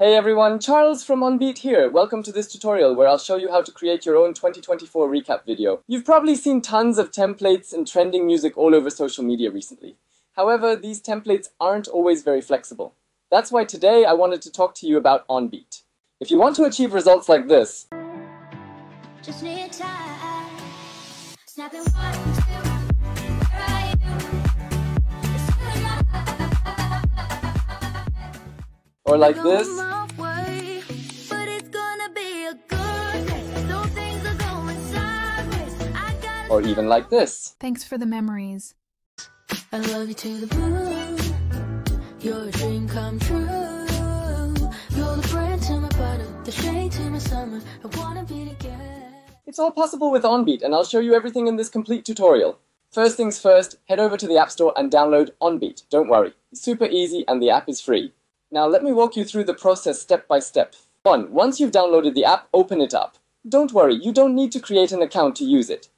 Hey everyone, Charles from OnBeat here. Welcome to this tutorial where I'll show you how to create your own 2024 recap video. You've probably seen tons of templates and trending music all over social media recently. However, these templates aren't always very flexible. That's why today I wanted to talk to you about OnBeat. If you want to achieve results like this, just need time. Snapping one, two. Or like this. Or even like this. Thanks for the memories. I love you to the moon. You're a dream come true. You're the bread to my butter, the shade to my summer. I wanna be together. It's all possible with OnBeat, and I'll show you everything in this complete tutorial. First things first, head over to the App Store and download OnBeat. Don't worry, it's super easy and the app is free. Now let me walk you through the process step by step. 1. Once you've downloaded the app, open it up. Don't worry, you don't need to create an account to use it.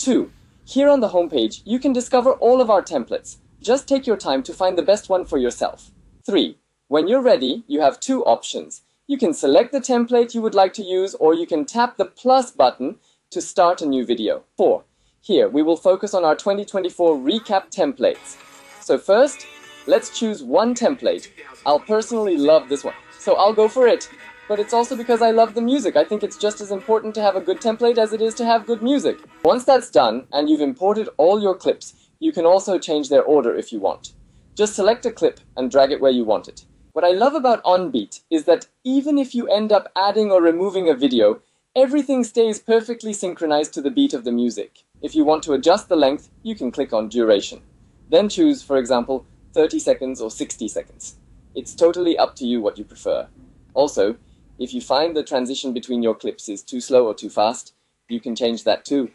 2. Here on the homepage, you can discover all of our templates. Just take your time to find the best one for yourself. 3. When you're ready, you have two options. You can select the template you would like to use, or you can tap the plus button to start a new video. 4. Here, we will focus on our 2024 recap templates. So first, let's choose one template. I'll personally love this one, so I'll go for it. But it's also because I love the music. I think it's just as important to have a good template as it is to have good music. Once that's done, and you've imported all your clips, you can also change their order if you want. Just select a clip and drag it where you want it. What I love about OnBeat is that even if you end up adding or removing a video, everything stays perfectly synchronized to the beat of the music. If you want to adjust the length, you can click on duration. Then choose, for example, 30 seconds or 60 seconds. It's totally up to you what you prefer. Also, if you find the transition between your clips is too slow or too fast, you can change that too.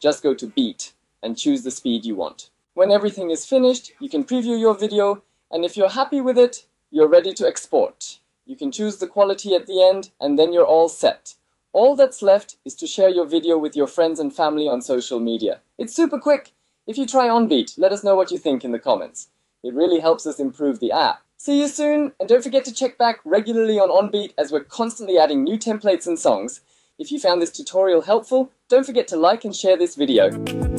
Just go to beat and choose the speed you want. When everything is finished, you can preview your video, and if you're happy with it, you're ready to export. You can choose the quality at the end, and then you're all set. All that's left is to share your video with your friends and family on social media. It's super quick. If you try OnBeat, let us know what you think in the comments. It really helps us improve the app. See you soon, and don't forget to check back regularly on OnBeat as we're constantly adding new templates and songs. If you found this tutorial helpful, don't forget to like and share this video.